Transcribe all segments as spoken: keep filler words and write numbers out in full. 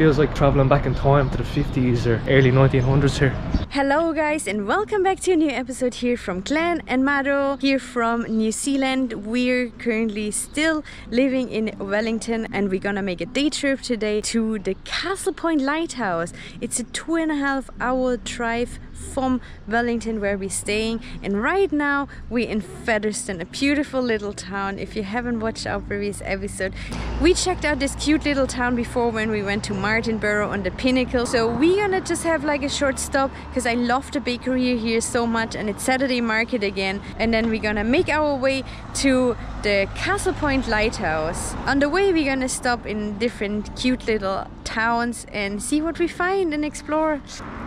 Feels like traveling back in time to the fifties or early nineteen hundreds here. Hello guys, and welcome back to a new episode here from Glen and Mado, here from New Zealand. We're currently still living in Wellington and we're gonna make a day trip today to the Castle Point Lighthouse. It's a two and a half hour drive from Wellington where we're staying, and right now we're in Featherston, a beautiful little town. If you haven't watched our previous episode, we checked out this cute little town before when we went to Martinborough on the pinnacle, so we're gonna just have like a short stop because I love the bakery here so much, and it's Saturday market again, and then we're gonna make our way to the Castle Point Lighthouse. On the way we're gonna stop in different cute little towns and see what we find and explore.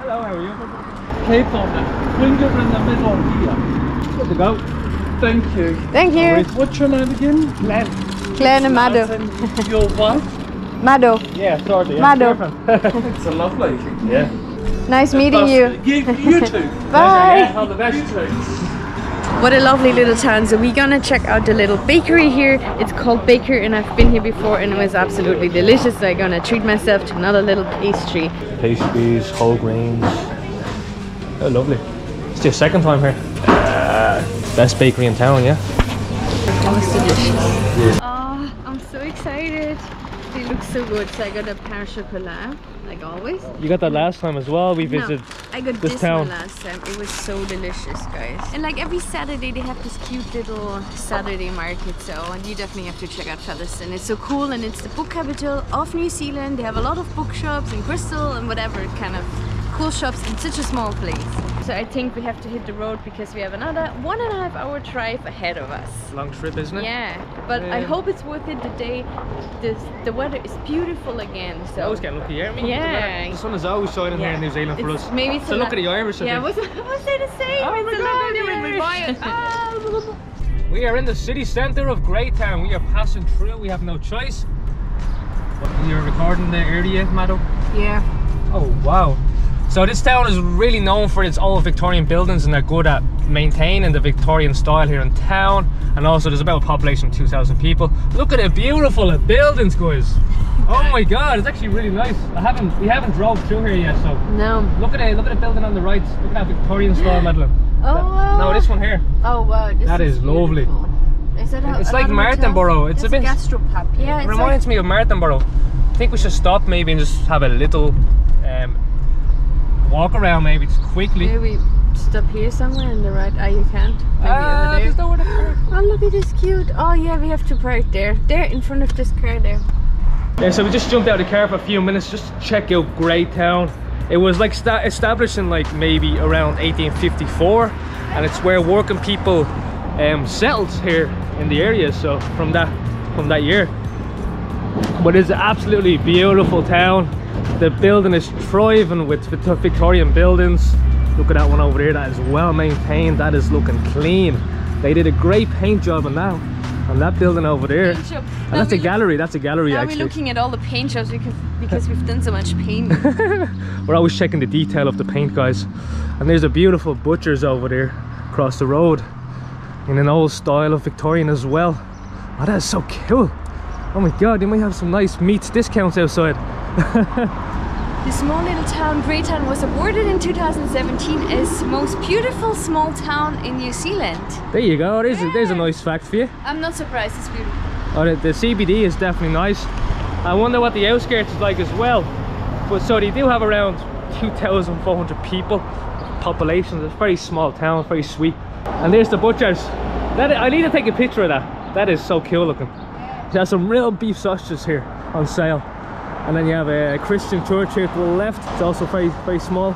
Hello, how are you? Cape on it. Winger in the middle here. Good to go. Thank you. Thank you. Right. What's your name again? Glen. Glen and Mado. Your wife? Mado. Yeah, sorry. Yeah. Mado. It's a lovely. Yeah. Nice and meeting you. You. You too. Bye. Yeah, all the best. You too. What a lovely little town. So we're gonna check out the little bakery here. It's called Baker and I've been here before and it was absolutely delicious. So I'm gonna treat myself to another little pastry. Pastries, whole grains. Oh, lovely. It's your second time here. Uh, best bakery in town, yeah? That was delicious. Oh, I'm so excited. They look so good. So I got a pear chocolat, like always. You got that last time as well. We visited. No. I got this, this one last time. It was so delicious, guys. And like every Saturday they have this cute little Saturday market, so you definitely have to check out Featherston. It's so cool, and it's the book capital of New Zealand. They have a lot of bookshops and crystal and whatever kind of cool shops in such a small place. So I think we have to hit the road because we have another one and a half hour drive ahead of us. Long trip, isn't it? Yeah, but yeah. I hope it's worth it. The day, this, the weather is beautiful again. So. Always getting lucky, yeah. I mean, yeah. The, the sun is always shining yeah. here in New Zealand for it's, us. Maybe it's so a look at the Irish. Yeah, was was there the same? Oh my God, they made me buy it. Oh. We are in the city centre of Greytown. We are passing through. We have no choice. You're recording the area, Mado? Yeah. Oh wow. So this town is really known for its old Victorian buildings, and they're good at maintaining the Victorian style here in town. And also there's about a population of two thousand people. Look at the beautiful buildings, guys. Oh my God, it's actually really nice. I haven't, we haven't drove through here yet, so. No. Look at it, look at the building on the right. Look at that Victorian style, Madeline. Oh wow. No, this one here. Oh wow. This that is, is lovely. Is that a, it's like Martinborough. It's, it's a bit. A gastropub. Yeah. It it's reminds like... me of Martinborough. I think we should stop maybe and just have a little. Um, Walk around maybe just quickly. Maybe stop here somewhere on the right. Oh, you can't. Maybe uh, over there. There's nowhere to park. Oh, look at this cute. Oh, yeah, we have to park there. There in front of this car there. Yeah, so we just jumped out of the car for a few minutes just to check out Greytown. It was like sta established in like maybe around eighteen fifty-four, and it's where working people um, settled here in the area. So from that from that year. But it's an absolutely beautiful town. The building is thriving with Victorian buildings. Look at that one over there, that is well maintained, that is looking clean. They did a great paint job on that, on that building over there. And that's a gallery, that's a gallery actually. Now we're looking at all the paint jobs because, because we've done so much paint. We're always checking the detail of the paint, guys. And there's a beautiful butcher's over there across the road in an old style of Victorian as well. Oh, that is so cool. Oh my God, they might have some nice meats discounts outside. The small little town Greytown was awarded in two thousand seventeen as most beautiful small town in New Zealand. There you go, there's, yeah. a, there's a nice fact for you. I'm not surprised, it's beautiful. Oh, the, the C B D is definitely nice. I wonder what the outskirts is like as well. But so they do have around two thousand four hundred people, population. It's a very small town, very sweet. And there's the butchers. That, I need to take a picture of that. That is so cool looking. There's some real beef sausages here on sale. And then you have a Christian church here to the left. It's also very, very small.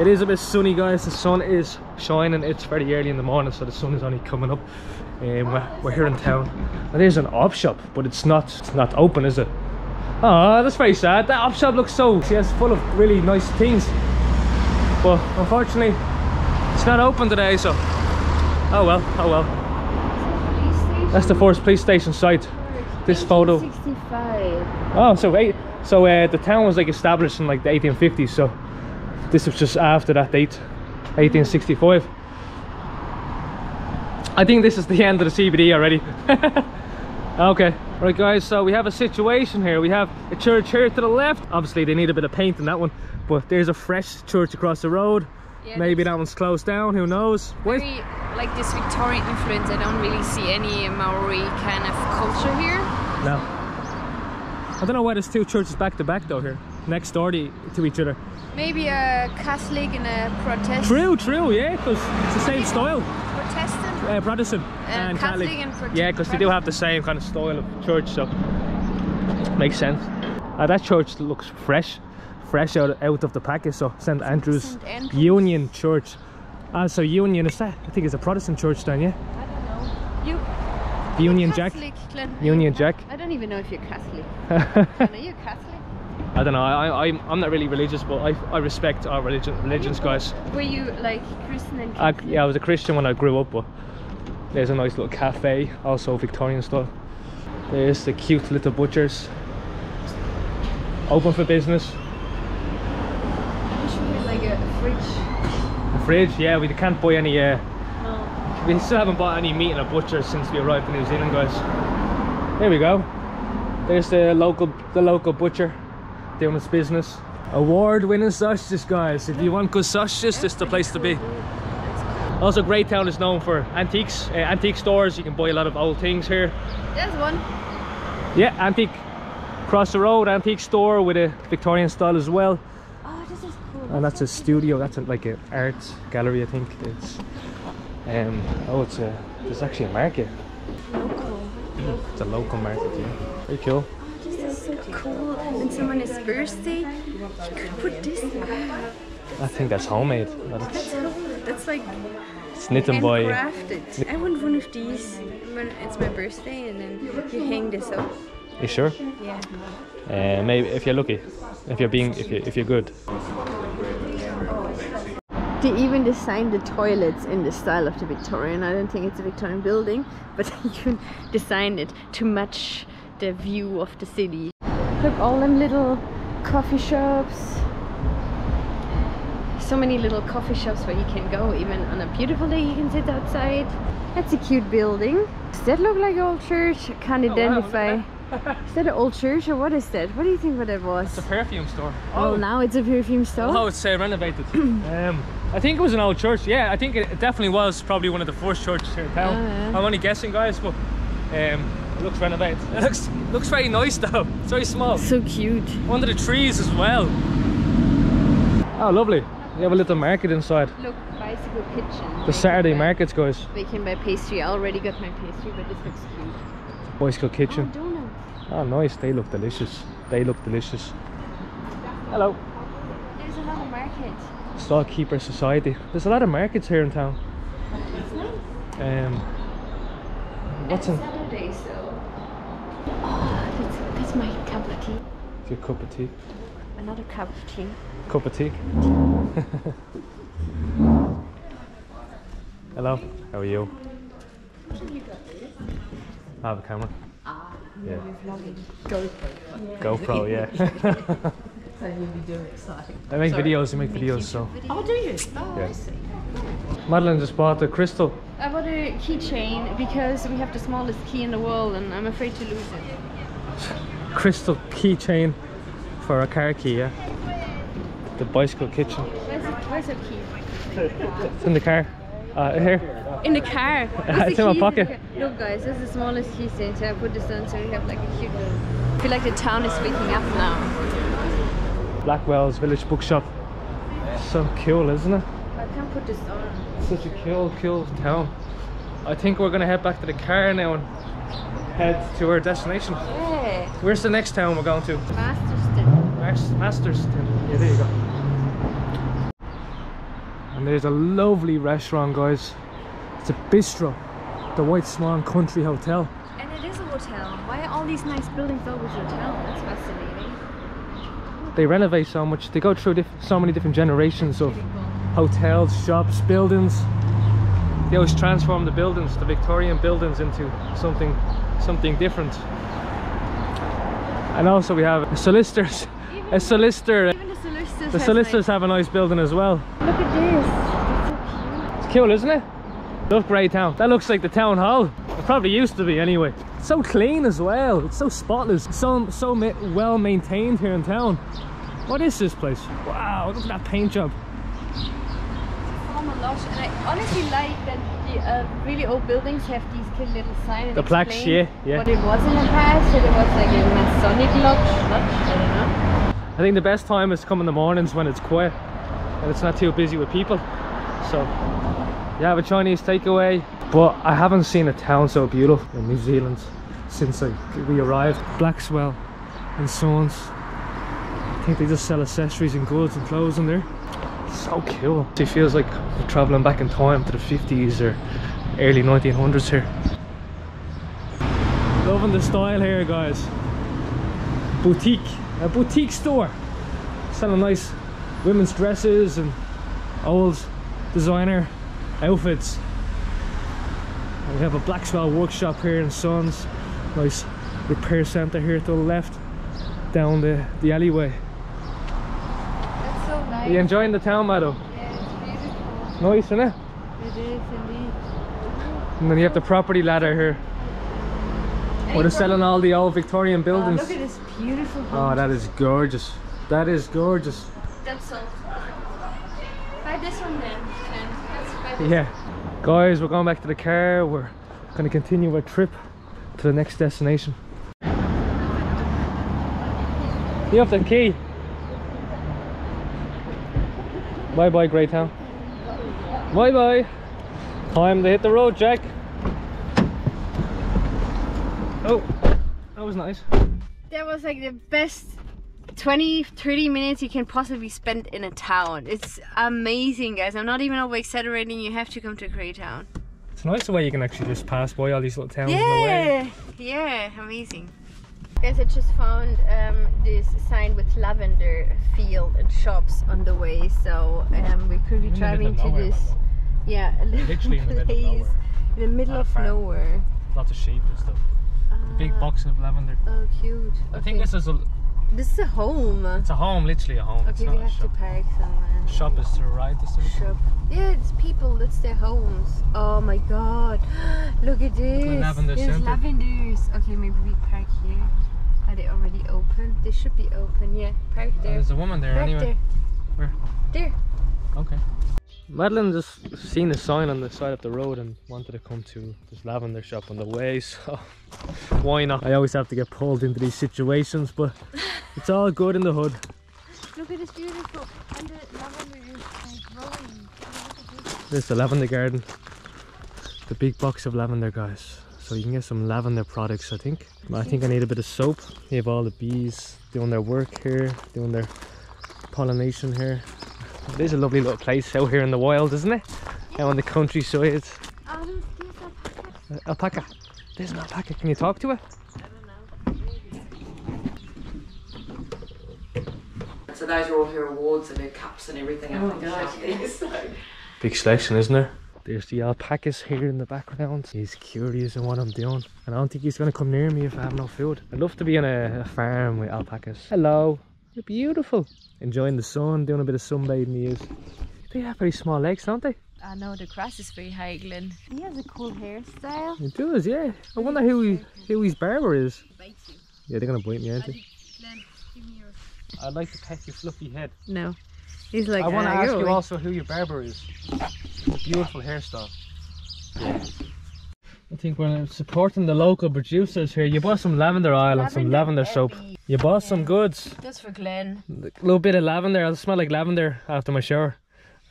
It is a bit sunny, guys. The sun is shining. It's very early in the morning, so the sun is only coming up. Um, we're, we're here in town. And there's an op shop, but it's not it's not open, is it? Oh, that's very sad. That op shop looks so... See, it's full of really nice things. But unfortunately, it's not open today, so... Oh well, oh well. That's the first police station site. This photo... Oh, so eight... So uh, the town was like established in like the eighteen fifties, so this was just after that date, eighteen sixty-five. I think this is the end of the C B D already. Okay, right guys, so we have a situation here. We have a church here to the left. Obviously they need a bit of paint in that one, but there's a fresh church across the road. Yeah, maybe that one's closed down, who knows. Very, like this Victorian influence, I don't really see any Maori kind of culture here. No. I don't know why there's two churches back to back though here, next door to, to each other. Maybe a Catholic and a Protestant. True, true, yeah, because it's the same style. Protestant? Uh, Protestant. Uh, and Catholic, Catholic and Protestant. Yeah, because they do have the same kind of style of church, so makes sense. Uh, that church looks fresh. Fresh out, out of the package, so St Andrew's Union Church. Ah, so Union is that? I think it's a Protestant church down, yeah? I don't know. You, Union Jack? Glen. Union Jack. I don't even know if you're Catholic. Glen, are you Catholic? I don't know. I, I'm I'm not really religious, but I I respect our religion religions, guys. Were you like Christian and Catholic? I, yeah, I was a Christian when I grew up, but there's a nice little cafe, also Victorian stuff. There's the cute little butchers. Open for business. Fridge. The fridge, yeah, we can't buy any. Uh, no. We still haven't bought any meat in a butcher since we arrived in New Zealand, guys. There we go. There's the local, the local butcher doing his business. Award-winning sausages, guys. If you want good sausages, this is the place to be. Also, Greytown is known for antiques, uh, antique stores. You can buy a lot of old things here. There's one. Yeah, antique across the road, antique store with a Victorian style as well. And that's a studio, that's a, like an art gallery, I think. It's um oh it's a there's actually a market. Local. It's a local market, yeah. Very cool. Oh, this is so cool. When someone is thirsty, you could put this in. I think that's homemade. That's, that's, that's like it's knitted by crafted. I want one of these when it's my birthday and then you hang this up. You sure? Yeah. Uh, maybe if you're lucky. If you're being if you if you're good. They even designed the toilets in the style of the Victorian. I don't think it's a Victorian building, but you designed it to match the view of the city. Look, all them little coffee shops. So many little coffee shops where you can go. Even on a beautiful day, you can sit outside. That's a cute building. Does that look like an old church? I can't identify. Oh, wow. Is that an old church or what is that? What do you think what that was? It's a perfume store. Oh, oh now it's a perfume store? Oh, it's uh, renovated. um, I think it was an old church. Yeah, I think it definitely was probably one of the first churches here in town. Oh, yeah. I'm only guessing, guys, but um, it looks renovated. It looks, looks very nice though. It's very small. It's so cute. Under the trees as well. Oh, lovely. We have a little market inside. Look, bicycle kitchen. The Saturday markets, guys. We can buy pastry. I already got my pastry, but this looks cute. Bicycle kitchen. Oh, donuts. Oh, nice. They look delicious. They look delicious. Hello. There's another market. Stockkeeper Society. There's a lot of markets here in town. That's nice. Um, what's on Saturday, so. Oh, that's, that's my cup of tea. It's your cup of tea. Another cup of tea. Cup of tea. Hello, how are you? I have a camera. Ah, yeah. GoPro. Yeah. GoPro, yeah. So you'll be doing exciting. I make Sorry. videos, you make videos, so. Oh, do you? Oh, yeah. I see. Madeline just bought a crystal. I bought a keychain because we have the smallest key in the world and I'm afraid to lose it. Crystal keychain for a car key, yeah? The bicycle kitchen. Where's it, where's it key? It's in the car. Uh, here. In the car. It's in my pocket. Look, guys, this is the smallest key center. I put this down so we have like a cute little. I feel like the town is waking up now. Blackwell's Village Bookshop. So cool, isn't it? I can't put this on. It's such a cool, cool town. I think we're gonna head back to the car now and head to our destination. Yeah. Where's the next town we're going to? Masterton. Masterton. Yeah, there you go. And there's a lovely restaurant, guys. It's a bistro, the White Swan Country Hotel. And it is a hotel. Why are all these nice buildings always hotel? That's fascinating. They renovate so much. They go through so many different generations of hotels, shops, buildings. They always transform the buildings, the Victorian buildings, into something, something different. And also we have a solicitors, even, a solicitor. Even the solicitors, the solicitors have, like, have a nice building as well. Look at this, it's so cute. It's cool, isn't it? Love Greytown. That looks like the town hall. It probably used to be anyway. so clean as well. It's so spotless, so so ma well maintained here in town. What is this place? Wow, look at that paint job. It's a former lodge, and I honestly like that the uh, really old buildings have these cute little signs. The plaques, yeah, yeah. What it was in the past, it was like a Masonic lodge, lodge, I don't know. I think the best time is come in the mornings when it's quiet and it's not too busy with people. So, yeah, I have a Chinese takeaway. But I haven't seen a town so beautiful in New Zealand since like, we arrived. Blackswell and Sons. I think they just sell accessories and goods and clothes in there. So cool. It feels like we're travelling back in time to the fifties or early nineteen hundreds here. Loving the style here, guys. Boutique. A boutique store. Selling nice women's dresses and old designer outfits. We have a Blackswell workshop here in Sons. Nice repair centre here to the left, down the, the alleyway. That's so nice. Are you enjoying the town, Mado? Yeah, it's beautiful. Nice, isn't it? It is, indeed. And then you have the property ladder here. Where oh, they're selling all the old Victorian buildings. Oh, look at this beautiful building. Oh, that is gorgeous. That is gorgeous. That's all. Buy this one then. Let's buy this. Yeah. Guys, we're going back to the car. We're going to continue our trip to the next destination. You have the key. Bye bye, Greytown. Bye bye. Time to hit the road, Jack. Oh, that was nice. That was like the best twenty, thirty minutes you can possibly spend in a town. It's amazing, guys. I'm not even over exaggerating. You have to come to Greytown. It's nice the way you can actually just pass by all these little towns. Yeah, the way. Yeah, amazing. Guys, I just found um, this sign with lavender field and shops on the way. So um, we're currently driving to this, yeah, a little literally place in the middle of nowhere. In the middle of nowhere. Lots of sheep and stuff. Uh, a big box of lavender. Oh, cute. I okay. think this is a. This is a home. It's a home, literally a home. Okay, we have to park somewhere. Shop is to the right or something? Shop. Yeah, it's people, that's their homes. Oh my god. Look at this. The lavender There's center. lavenders. Okay, maybe we park here. Are they already open? They should be open, yeah. Park there. Uh, there's a woman there park anyway. There. Where? There. Okay. Madeline just seen the sign on the side of the road and wanted to come to this lavender shop on the way, so why not? I always have to get pulled into these situations, but it's all good in the hood. Look at this beautiful, and the lavender is growing. This is the lavender garden. The big box of lavender, guys. So you can get some lavender products, I think. I think I need a bit of soap. You have all the bees doing their work here, doing their pollination here. It is a lovely little place out here in the wild, isn't it? Out on the countryside. Oh, there's an alpaca. Uh, alpaca. There's an alpaca. Can you talk to it? I don't know. So those are all her awards and her cups and everything. Oh my gosh, yes. So. Big selection, isn't there? There's the alpacas here in the background. He's curious in what I'm doing. And I don't think he's going to come near me if I have no food. I'd love to be on a, a farm with alpacas. Hello. They're beautiful. Enjoying the sun, doing a bit of sunbathing he is. They have very small legs, don't they? I know, the grass is very high, Glen. He has a cool hairstyle. He does, yeah. I wonder who, he, who his barber is. Bite you. Yeah, they're going to bite me, aren't they? Glen, give me yours. I'd like to pet your fluffy head. No. He's like, I want to uh, ask you also who your barber is. It's a beautiful hairstyle. Yeah. I think we're supporting the local producers here. You bought some lavender oil and some lavender soap. You bought yeah. some goods. Just for Glen. A little bit of lavender. I'll smell like lavender after my shower.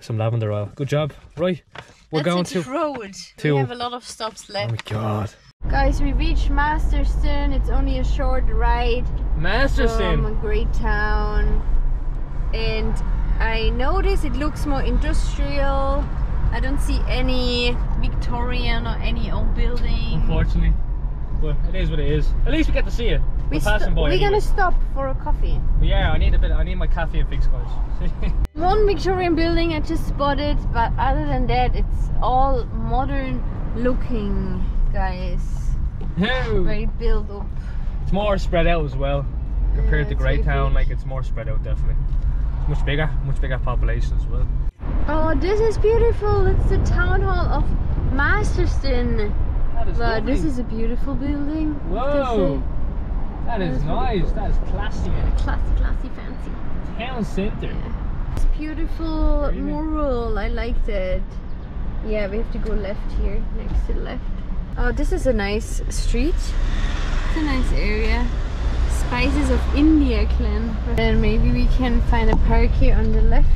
Some lavender oil. Good job. Right. We're That's going to road. To... We have a lot of stops left. Oh my god. Guys, we reached Masterton. It's only a short ride. Masterton. From Greytown. And I notice it looks more industrial. I don't see any Victorian or any old building. Unfortunately. But it is what it is. At least we get to see it. We're we passing by. We're anyway. gonna stop for a coffee. Yeah, I need a bit I need my caffeine fix, guys. One Victorian building I just spotted, but other than that it's all modern looking, guys. No. Very built up. It's more spread out as well. Compared yeah, to Greytown, like it's more spread out definitely. It's much bigger, much bigger population as well. Oh, this is beautiful. It's the town hall of Masterton. That is wow, this is a beautiful building. Whoa! That is, that is nice. Really cool. That is classy. Classy, classy, fancy. Town centre. Yeah. It's beautiful Very mural. I liked it. Yeah, we have to go left here. Next to the left. Oh, this is a nice street. It's a nice area. Spices of India, Glen. Then maybe we can find a park here on the left.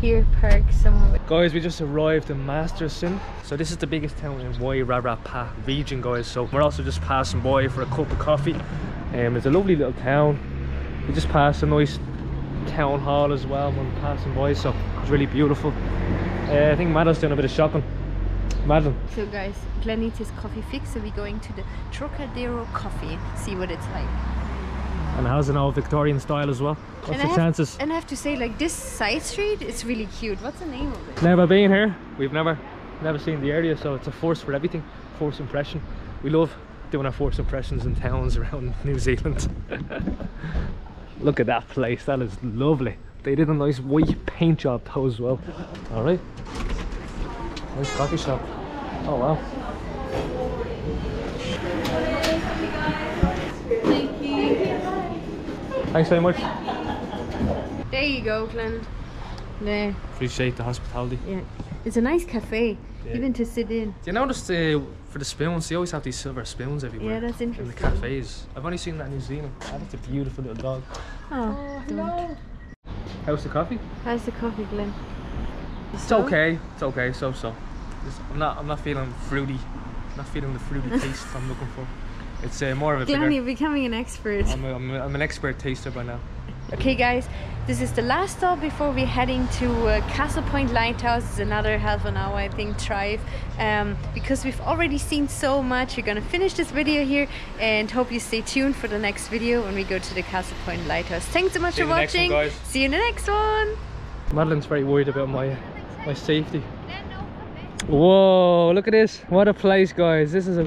Here, park somewhere. Guys, we just arrived in Masterton. So this is the biggest town in Wairarapa region, guys. So we're also just passing by for a cup of coffee. Um, it's a lovely little town. We just passed a nice town hall as well when passing by, so it's really beautiful. Uh, I think Mado's doing a bit of shopping. Madam. So guys, Glen needs his coffee fix, so we're going to the Trocadero coffee, see what it's like. And it has an old Victorian style as well. What's and the have, chances? And I have to say, like, this side street is really cute. What's the name of it? Never been here. We've never never seen the area, so it's a force for everything. Force impression. We love doing our force impressions in towns around New Zealand. Look at that place. That is lovely. They did a nice white paint job though as well. Alright. Nice coffee shop. Oh wow. Thanks very much. There you go, Glen. There. Appreciate the hospitality. Yeah. It's a nice cafe, yeah. Even to sit in. Do you notice uh, for the spoons, they always have these silver spoons everywhere. Yeah, that's interesting. In the cafes. I've only seen that in New Zealand. Oh, that's a beautiful little dog. Oh, hello. How's the coffee? How's the coffee, Glen? It's so? okay. It's okay, so-so. I'm not, I'm not feeling fruity. I'm not feeling the fruity taste I'm looking for. It's uh, more of a Glen, you're becoming an expert. I'm, a, I'm, a, I'm an expert taster by now. Okay guys, this is the last stop before we're heading to uh, Castle Point Lighthouse. It's another half an hour, I think, drive. Um, because we've already seen so much, we're gonna finish this video here and hope you stay tuned for the next video when we go to the Castle Point Lighthouse. Thanks so much see for watching. One, see you in the next one. Madeline's very worried about my, my safety. Whoa, look at this. What a place, guys. This is a